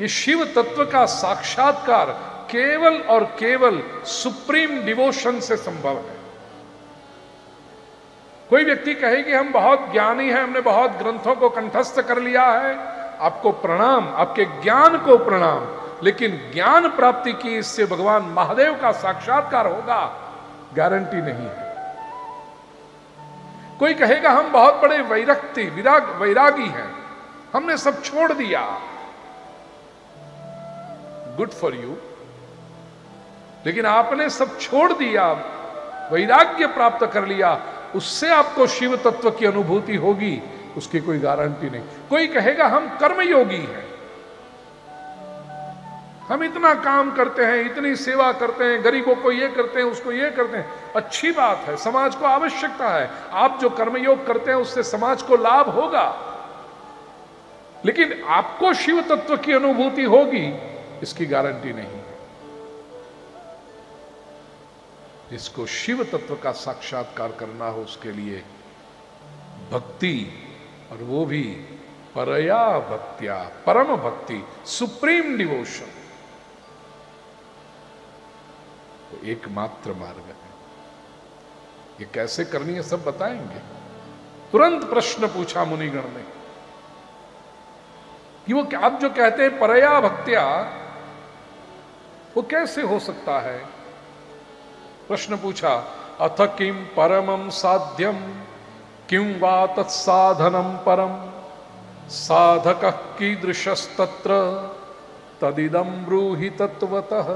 ये शिव तत्व का साक्षात्कार केवल और केवल सुप्रीम डिवोशन से संभव है। कोई व्यक्ति कहे कि हम बहुत ज्ञानी हैं, हमने बहुत ग्रंथों को कंठस्थ कर लिया है, आपको प्रणाम, आपके ज्ञान को प्रणाम, लेकिन ज्ञान प्राप्ति की इससे भगवान महादेव का साक्षात्कार होगा, गारंटी नहीं है। कोई कहेगा हम बहुत बड़े वैरागी हैं, हमने सब छोड़ दिया। गुड फॉर यू, लेकिन आपने सब छोड़ दिया, वैराग्य प्राप्त कर लिया, उससे आपको शिव तत्व की अनुभूति होगी, उसकी कोई गारंटी नहीं। कोई कहेगा हम कर्मयोगी हैं, हम इतना काम करते हैं, इतनी सेवा करते हैं, गरीबों को ये करते हैं, उसको ये करते हैं। अच्छी बात है, समाज को आवश्यकता है, आप जो कर्मयोग करते हैं उससे समाज को लाभ होगा, लेकिन आपको शिव तत्व की अनुभूति होगी इसकी गारंटी नहीं है। जिसको शिव तत्व का साक्षात्कार करना हो उसके लिए भक्ति, और वो भी परया भक्त्या, परम भक्ति, सुप्रीम डिवोशन, तो एकमात्र मार्ग है। ये कैसे करनी है सब बताएंगे। तुरंत प्रश्न पूछा मुनिगण ने कि वो आप जो कहते हैं परया भक्त्या, वो कैसे हो सकता है। प्रश्न पूछा, अथ किम परमं साध्यम किम वा तत्साधनम परम साधकः कीदृशस्तत्र तदिदं ब्रूहि तत्वतः।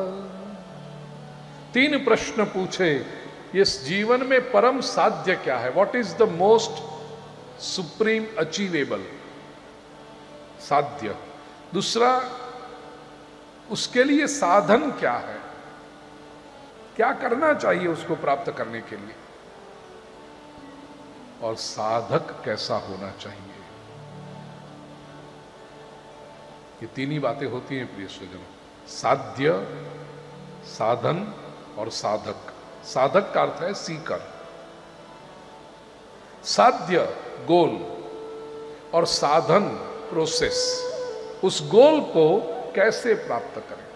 तीन प्रश्न पूछे, इस जीवन में परम साध्य क्या है, what is the most supreme achievable साध्य। दूसरा, उसके लिए साधन क्या है, क्या करना चाहिए उसको प्राप्त करने के लिए, और साधक कैसा होना चाहिए। ये तीन ही बातें होती हैं प्रिय स्वजनों, साध्य, साधन और साधक। साधक का अर्थ है सीकर, साध्य गोल और साधन प्रोसेस, उस गोल को कैसे प्राप्त करें।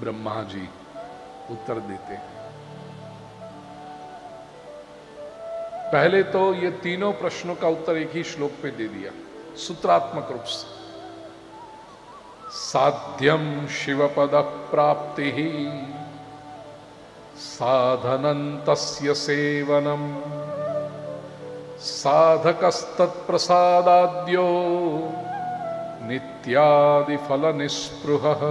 ब्रह्मा जी उत्तर देते हैं। पहले तो ये तीनों प्रश्नों का उत्तर एक ही श्लोक में दे दिया, सूत्रात्मक रूप से। साध्यम शिवपद प्राप्ति ही साधनन्तस्य सेवनम साधकस्तत्प्रसादाद्यो नित्यादि फल निस्पृहः।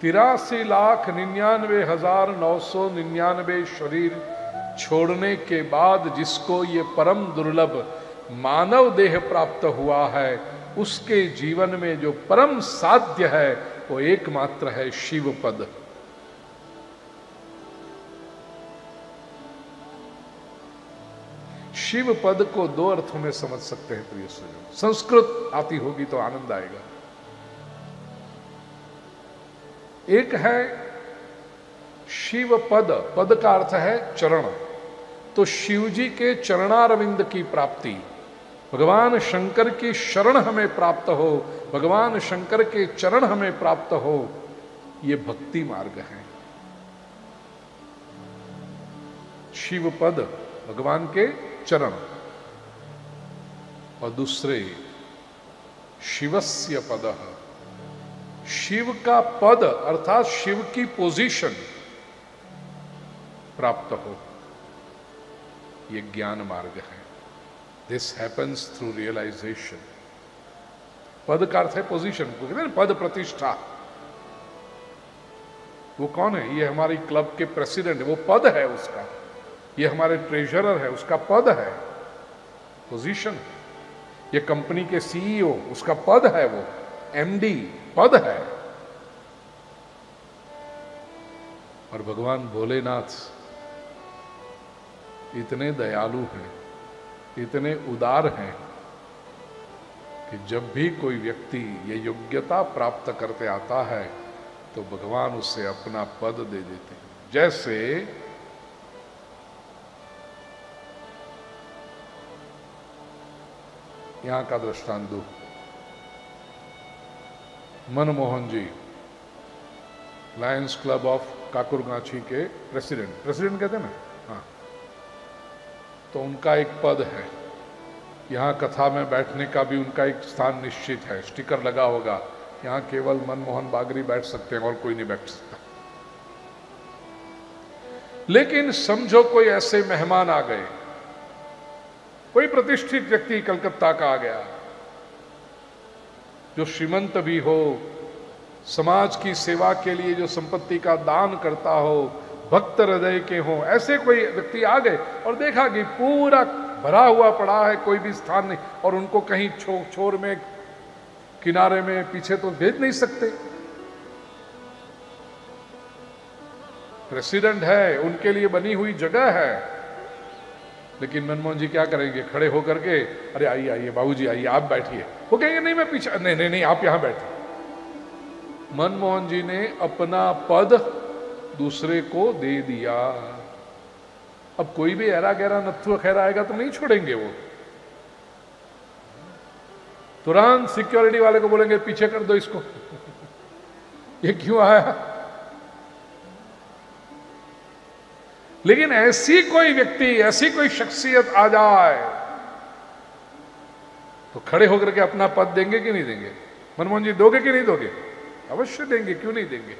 $83,99,999 शरीर छोड़ने के बाद जिसको ये परम दुर्लभ मानव देह प्राप्त हुआ है, उसके जीवन में जो परम साध्य है वो एकमात्र है शिवपद। शिवपद को दो अर्थों में समझ सकते हैं प्रिय स्वजनों, संस्कृत आती होगी तो आनंद आएगा। एक है शिव पद, पद का अर्थ है चरण, तो शिव जी के चरणारविंद की प्राप्ति, भगवान शंकर की शरण हमें प्राप्त हो, भगवान शंकर के चरण हमें प्राप्त हो, ये भक्ति मार्ग है। शिव पद भगवान के चरण, और दूसरे शिवस्य पदः, शिव का पद अर्थात शिव की पोजीशन प्राप्त हो, ये ज्ञान मार्ग है। This happens through realization. पद का अर्थ है पोजीशन, को कहते हैं पद प्रतिष्ठा। वो कौन है, ये हमारी क्लब के प्रेसिडेंट है, वो पद है उसका, ये हमारे ट्रेजरर है, उसका पद है, पोजीशन। ये कंपनी के सीईओ, उसका पद है, वो एमडी पद है। और भगवान भोलेनाथ इतने दयालु हैं, इतने उदार हैं कि जब भी कोई व्यक्ति ये योग्यता प्राप्त करते आता है तो भगवान उसे अपना पद दे देते हैं। जैसे यहाँ का दृष्टांत दो। Manmohan ji Lions club of Kakurgachi के प्रेसिडेंट कहते हैं ना, हाँ, तो उनका एक पद है यहाँ, कथा में बैठने का भी उनका एक स्थान निश्चित है, स्टिकर लगा होगा, यहाँ केवल मनमोहन बागरी बैठ सकते हैं और कोई नहीं बैठ सकता। लेकिन समझो कोई ऐसे मेहमान आ गए, कोई प्रतिष्ठित व्यक्ति कलकत्ता का आ गया जो श्रीमंत भी हो, समाज की सेवा के लिए जो संपत्ति का दान करता हो, भक्त हृदय के हो, ऐसे कोई व्यक्ति आ गए और देखा कि पूरा भरा हुआ पड़ा है, कोई भी स्थान नहीं, और उनको कहीं छोर में किनारे में पीछे तो भेज नहीं सकते। प्रेसिडेंट है, उनके लिए बनी हुई जगह है, लेकिन मनमोहन जी क्या करेंगे, खड़े होकर के, अरे आइए आइए बाबूजी आइए आप बैठिए, वो कहेंगे नहीं मैं पीछे, नहीं नहीं नहीं आप यहां बैठिए। मनमोहन जी ने अपना पद दूसरे को दे दिया। अब कोई भी ऐरा गहरा नत्थु खैरा आएगा तो नहीं छोड़ेंगे, वो तुरंत सिक्योरिटी वाले को बोलेंगे पीछे कर दो इसको, ये क्यों आया। लेकिन ऐसी कोई व्यक्ति, ऐसी कोई शख्सियत आ जाए तो खड़े होकर के अपना पद देंगे कि नहीं देंगे? मनमोहन जी दोगे कि नहीं दोगे? अवश्य देंगे, क्यों नहीं देंगे।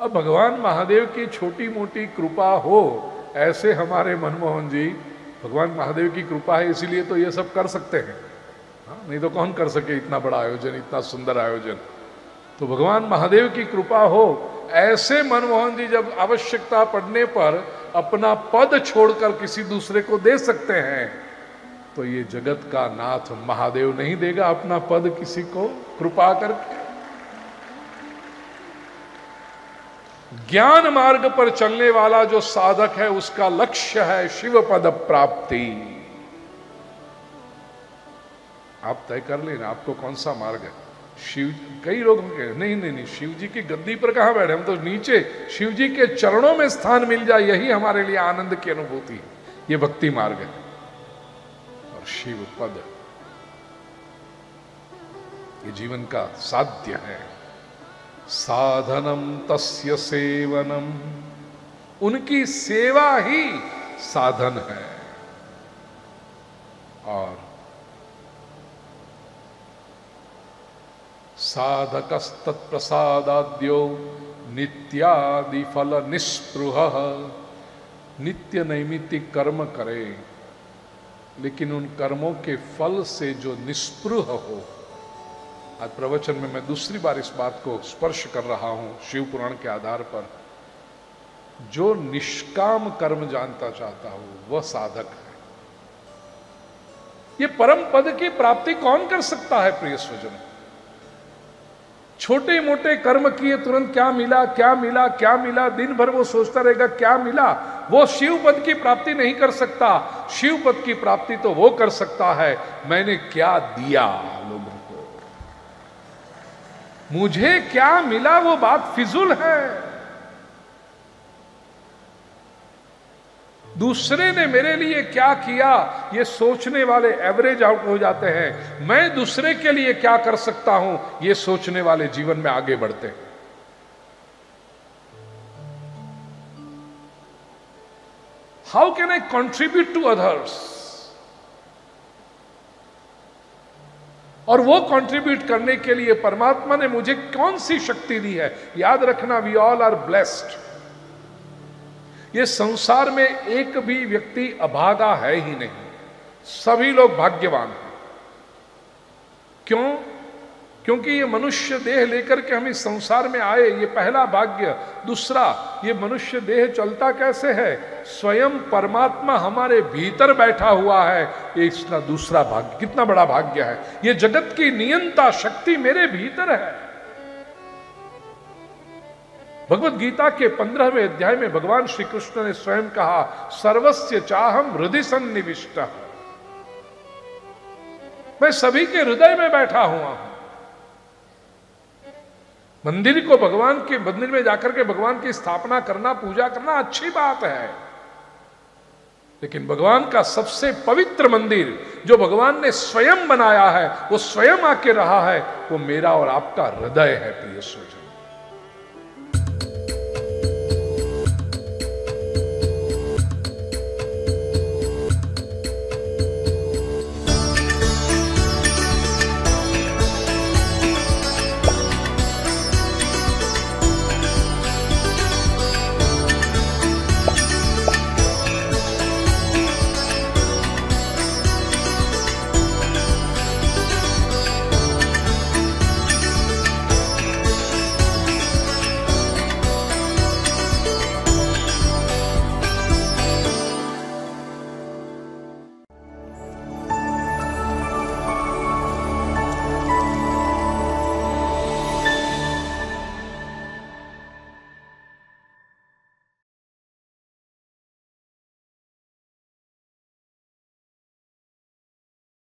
अब भगवान महादेव की छोटी मोटी कृपा हो, ऐसे हमारे मनमोहन जी, भगवान महादेव की कृपा है इसीलिए तो ये सब कर सकते हैं, हाँ, नहीं तो कौन कर सके इतना बड़ा आयोजन, इतना सुंदर आयोजन। तो भगवान महादेव की कृपा हो, ऐसे मनमोहन जी जब आवश्यकता पड़ने पर अपना पद छोड़कर किसी दूसरे को दे सकते हैं, तो ये जगत का नाथ महादेव नहीं देगा अपना पद किसी को कृपा करके। ज्ञान मार्ग पर चलने वाला जो साधक है उसका लक्ष्य है शिव पद प्राप्ति। आप तय कर लेना आपको कौन सा मार्ग है। शिव, कई लोग नहीं नहीं नहीं शिव जी की गद्दी पर कहां बैठे हम, तो नीचे शिव जी के चरणों में स्थान मिल जाए, यही हमारे लिए आनंद की अनुभूति है, ये भक्ति मार्ग है। और शिव पद ये जीवन का साध्य है। साधनम तस्य सेवनम, उनकी सेवा ही साधन है। और साधकस्तत्प्रसादाद्यो नित्यादि फल निस्पृहः, नित्य नैमित्तिक कर्म करे लेकिन उन कर्मों के फल से जो निस्पृह हो। आज प्रवचन में मैं दूसरी बार इस बात को स्पर्श कर रहा हूं शिवपुराण के आधार पर। जो निष्काम कर्म जानता चाहता हो वह साधक है। ये परम पद की प्राप्ति कौन कर सकता है प्रिय स्वजन। छोटे मोटे कर्म किए, तुरंत क्या मिला क्या मिला क्या मिला, दिन भर वो सोचता रहेगा क्या मिला, वो शिव पद की प्राप्ति नहीं कर सकता। शिव पद की प्राप्ति तो वो कर सकता है, मैंने क्या दिया लोगों को, मुझे क्या मिला, वो बात फिजूल है। दूसरे ने मेरे लिए क्या किया, ये सोचने वाले एवरेज आउट हो जाते हैं। मैं दूसरे के लिए क्या कर सकता हूं, ये सोचने वाले जीवन में आगे बढ़ते हैं। How can I contribute to others, और वो कॉन्ट्रीब्यूट करने के लिए परमात्मा ने मुझे कौन सी शक्ति दी है। याद रखना, वी ऑल आर ब्लेस्ड। ये संसार में एक भी व्यक्ति अभागा है ही नहीं, सभी लोग भाग्यवान हैं। क्यों? क्योंकि ये मनुष्य देह लेकर के हम इस संसार में आए, ये पहला भाग्य। दूसरा, ये मनुष्य देह चलता कैसे है, स्वयं परमात्मा हमारे भीतर बैठा हुआ है, ये इसका दूसरा भाग्य। कितना बड़ा भाग्य है, ये जगत की नियंता शक्ति मेरे भीतर है। भगवद गीता के 15वें अध्याय में भगवान श्रीकृष्ण ने स्वयं कहा, सर्वस्य चाहम हृदय सन्निविष्ट, मैं सभी के हृदय में बैठा हुआ हूं। मंदिर को, भगवान के मंदिर में जाकर के भगवान की स्थापना करना, पूजा करना अच्छी बात है, लेकिन भगवान का सबसे पवित्र मंदिर जो भगवान ने स्वयं बनाया है, वो स्वयं आके रहा है, वो मेरा और आपका हृदय है प्रिय सोच।